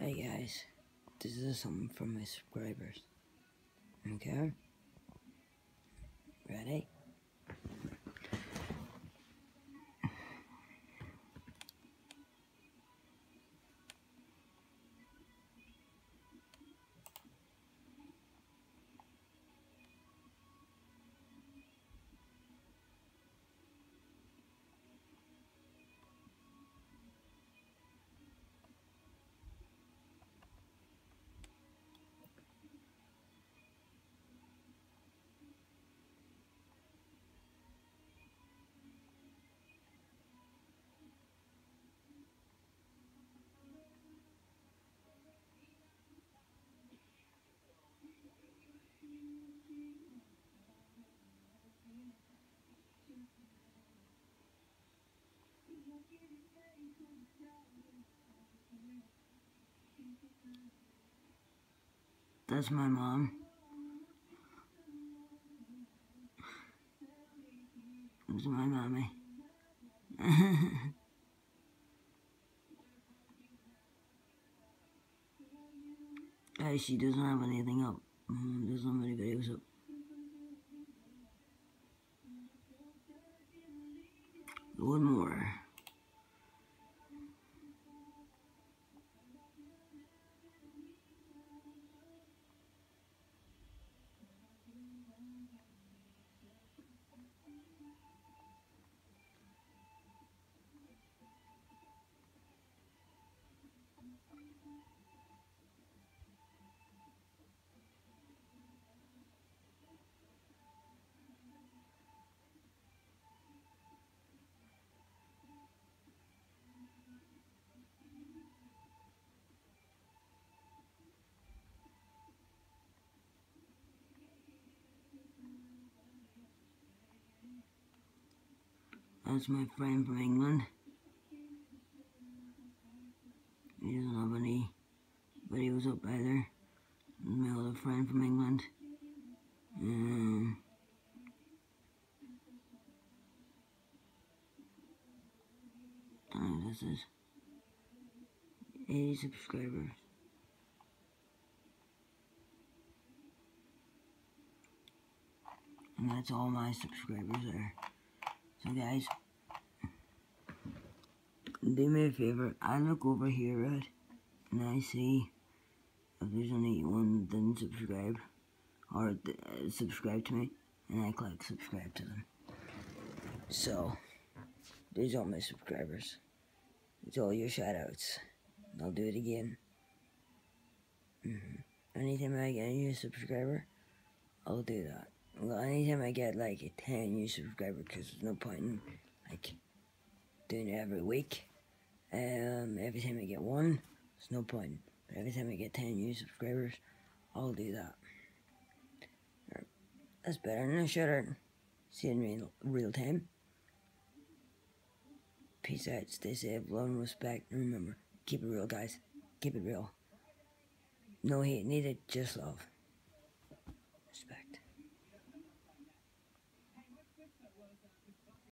Hey guys, this is something from my subscribers. Okay? Ready? That's my mom. That's my mommy. Guys, she doesn't have anything up. Doesn't have any videos up. One more. That's my friend from England. He doesn't have any videos up either. My other friend from England. I don't know what this is. 80 subscribers. And that's all my subscribers there. So guys, do me a favor, I look over here, right, and I see if there's anyone that didn't subscribe, or subscribe to me, and I click subscribe to them. So, there's all my subscribers, it's all your shoutouts, and I'll do it again. Anytime I get a new subscriber, I'll do that. Well, anytime I get like a 10 new subscriber, because there's no point in like doing it every week. Every time I get one, there's no point. But every time I get 10 new subscribers, I'll do that. Right. That's better than a shutter. See it in real time. Peace out, stay safe, love and respect, and remember, keep it real, guys. Keep it real. No hate needed, just love.